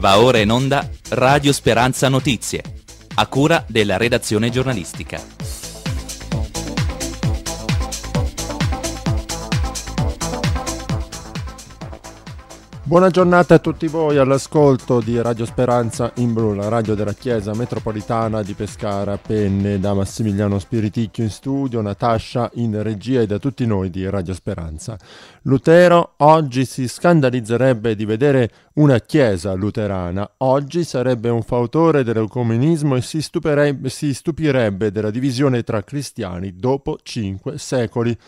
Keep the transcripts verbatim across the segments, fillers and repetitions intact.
Va ora in onda Radio Speranza Notizie, a cura della redazione giornalistica. Buona giornata a tutti voi all'ascolto di Radio Speranza in Blu, la radio della Chiesa Metropolitana di Pescara. Penne da Massimiliano Spiriticchio in studio, Natascia in regia e da tutti noi di Radio Speranza. Lutero oggi si scandalizzerebbe di vedere una chiesa luterana, oggi sarebbe un fautore dell'ecumenismo e si stupirebbe, si stupirebbe della divisione tra cristiani dopo cinque secoli.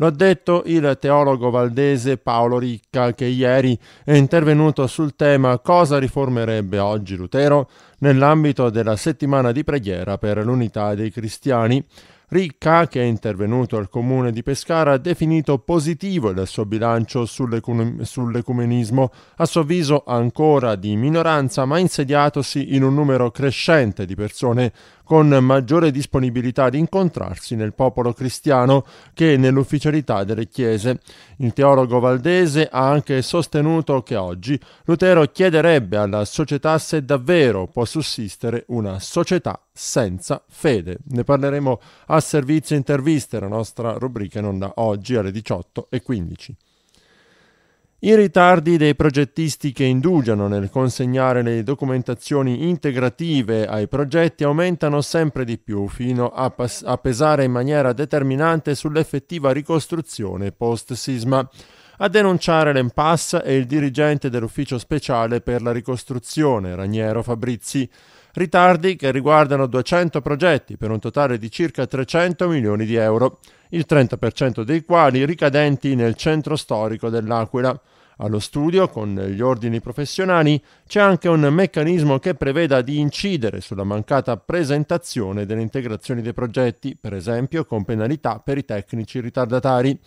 Lo ha detto il teologo valdese Paolo Ricca, che ieri è intervenuto sul tema «Cosa riformerebbe oggi Lutero?» nell'ambito della settimana di preghiera per l'unità dei cristiani. Ricca, che è intervenuto al comune di Pescara, ha definito positivo il suo bilancio sull'ecum- sull'ecumenismo, a suo avviso ancora di minoranza ma insediatosi in un numero crescente di persone con maggiore disponibilità di incontrarsi nel popolo cristiano che nell'ufficialità delle chiese. Il teologo valdese ha anche sostenuto che oggi Lutero chiederebbe alla società se davvero può sussistere una società senza fede. Ne parleremo a servizio interviste, la nostra rubrica in onda oggi alle diciotto e quindici. I ritardi dei progettisti che indugiano nel consegnare le documentazioni integrative ai progetti aumentano sempre di più, fino a, pas- a pesare in maniera determinante sull'effettiva ricostruzione post-sisma. A denunciare l'impasse è il dirigente dell'ufficio speciale per la ricostruzione, Raniero Fabrizi. Ritardi che riguardano duecento progetti per un totale di circa trecento milioni di euro, il trenta per cento dei quali ricadenti nel centro storico dell'Aquila. Allo studio, con gli ordini professionali, c'è anche un meccanismo che preveda di incidere sulla mancata presentazione delle integrazioni dei progetti, per esempio con penalità per i tecnici ritardatari.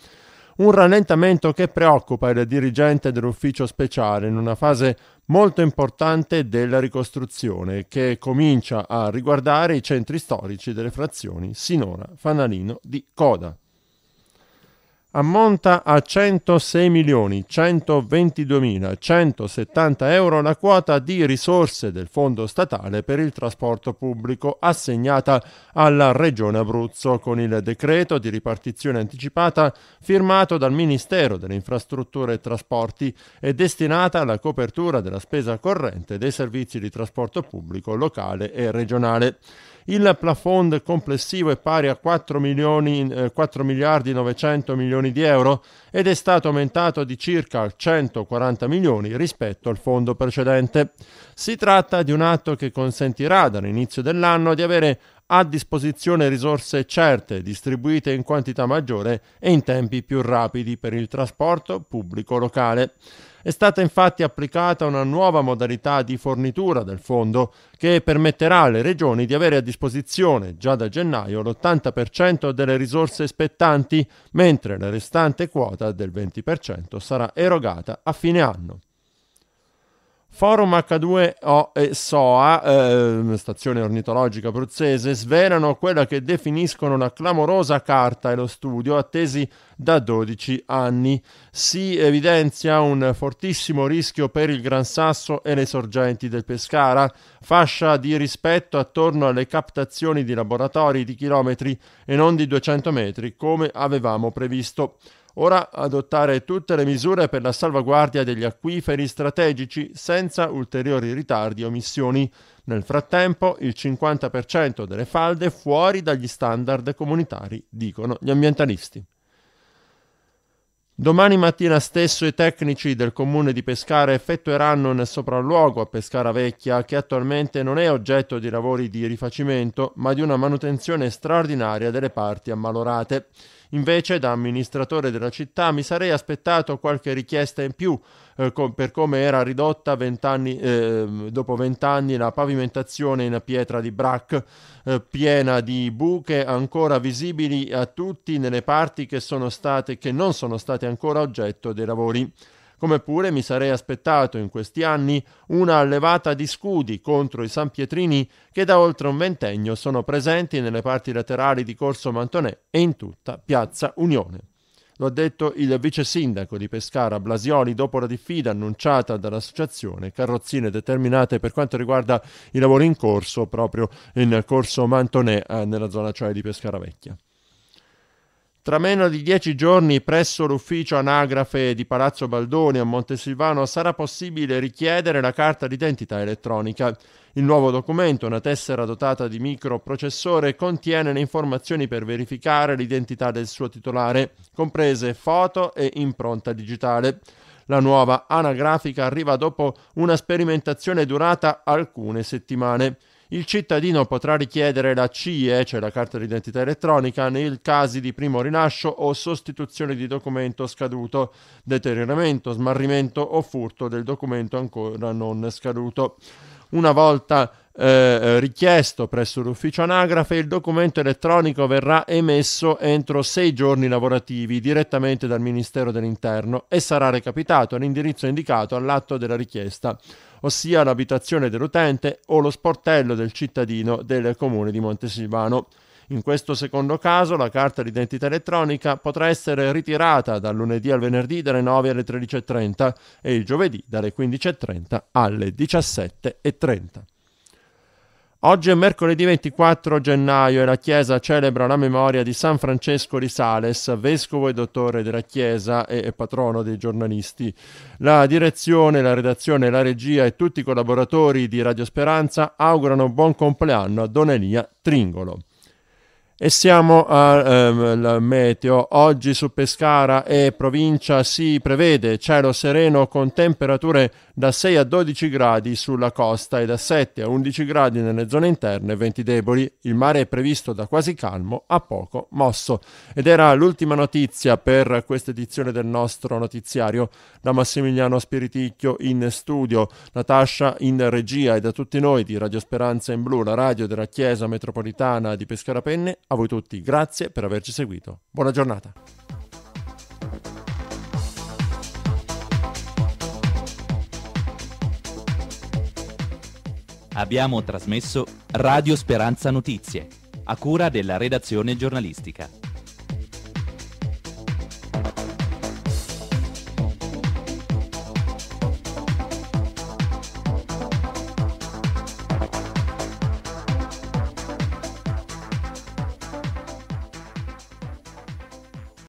Un rallentamento che preoccupa il dirigente dell'ufficio speciale in una fase molto importante della ricostruzione che comincia a riguardare i centri storici delle frazioni sinora fanalino di coda. Ammonta a centosei milioni centoventiduemilacentosettanta euro la quota di risorse del Fondo Statale per il Trasporto Pubblico assegnata alla Regione Abruzzo con il decreto di ripartizione anticipata firmato dal Ministero delle Infrastrutture e Trasporti e destinata alla copertura della spesa corrente dei servizi di trasporto pubblico locale e regionale. Il plafond complessivo è pari a quattro miliardi novecento milioni di euro ed è stato aumentato di circa centoquaranta milioni rispetto al fondo precedente. Si tratta di un atto che consentirà dall'inizio dell'anno di avere a disposizione risorse certe, distribuite in quantità maggiore e in tempi più rapidi per il trasporto pubblico locale. È stata infatti applicata una nuova modalità di fornitura del fondo che permetterà alle regioni di avere a disposizione già da gennaio l'ottanta per cento delle risorse spettanti, mentre la restante quota del venti per cento sarà erogata a fine anno. Forum acca due o e S O A, eh, stazione ornitologica abruzzese, svelano quella che definiscono la clamorosa carta e lo studio attesi da dodici anni. Si evidenzia un fortissimo rischio per il Gran Sasso e le sorgenti del Pescara, fascia di rispetto attorno alle captazioni di laboratori di chilometri e non di duecento metri come avevamo previsto. Ora adottare tutte le misure per la salvaguardia degli acquiferi strategici senza ulteriori ritardi o omissioni. Nel frattempo il cinquanta per cento delle falde fuori dagli standard comunitari, dicono gli ambientalisti. Domani mattina stesso i tecnici del comune di Pescara effettueranno un sopralluogo a Pescara Vecchia che attualmente non è oggetto di lavori di rifacimento ma di una manutenzione straordinaria delle parti ammalorate. Invece da amministratore della città mi sarei aspettato qualche richiesta in più eh, com- per come era ridotta vent'anni, eh, dopo vent'anni la pavimentazione in pietra di Brac, eh, piena di buche ancora visibili a tutti nelle parti che, sono state, che non sono state ancora oggetto dei lavori. Come pure mi sarei aspettato in questi anni una levata di scudi contro i sanpietrini che da oltre un ventennio sono presenti nelle parti laterali di Corso Manthoné e in tutta Piazza Unione. Lo ha detto il vice sindaco di Pescara Blasioli dopo la diffida annunciata dall'associazione, carrozzine determinate per quanto riguarda i lavori in corso proprio in Corso Manthoné, nella zona cioè di Pescara Vecchia. Tra meno di dieci giorni presso l'ufficio anagrafe di Palazzo Baldoni a Montesilvano sarà possibile richiedere la carta d'identità elettronica. Il nuovo documento, una tessera dotata di microprocessore, contiene le informazioni per verificare l'identità del suo titolare, comprese foto e impronta digitale. La nuova anagrafica arriva dopo una sperimentazione durata alcune settimane. Il cittadino potrà richiedere la C I E, cioè la carta d'identità elettronica, nei casi di primo rilascio o sostituzione di documento scaduto, deterioramento, smarrimento o furto del documento ancora non scaduto. Una volta eh, richiesto presso l'ufficio anagrafe, il documento elettronico verrà emesso entro sei giorni lavorativi direttamente dal Ministero dell'Interno e sarà recapitato all'indirizzo indicato all'atto della richiesta, ossia l'abitazione dell'utente o lo sportello del cittadino del comune di Montesilvano. In questo secondo caso la carta d'identità elettronica potrà essere ritirata dal lunedì al venerdì dalle nove alle tredici e trenta e il giovedì dalle quindici e trenta alle diciassette e trenta. Oggi è mercoledì ventiquattro gennaio e la Chiesa celebra la memoria di San Francesco di Sales, vescovo e dottore della Chiesa e patrono dei giornalisti. La direzione, la redazione, la regia e tutti i collaboratori di Radio Speranza augurano buon compleanno a Don Elia Tringolo. E siamo al eh, meteo. Oggi su Pescara e provincia si prevede cielo sereno con temperature da sei a dodici gradi sulla costa e da sette a undici gradi nelle zone interne, venti deboli. Il mare è previsto da quasi calmo a poco mosso. Ed era l'ultima notizia per questa edizione del nostro notiziario. Da Massimiliano Spiriticchio in studio, Natascia in regia e da tutti noi di Radio Speranza in Blu, la radio della Chiesa Metropolitana di Pescara Penne, a voi tutti grazie per averci seguito. Buona giornata. Abbiamo trasmesso Radio Speranza Notizie, a cura della redazione giornalistica.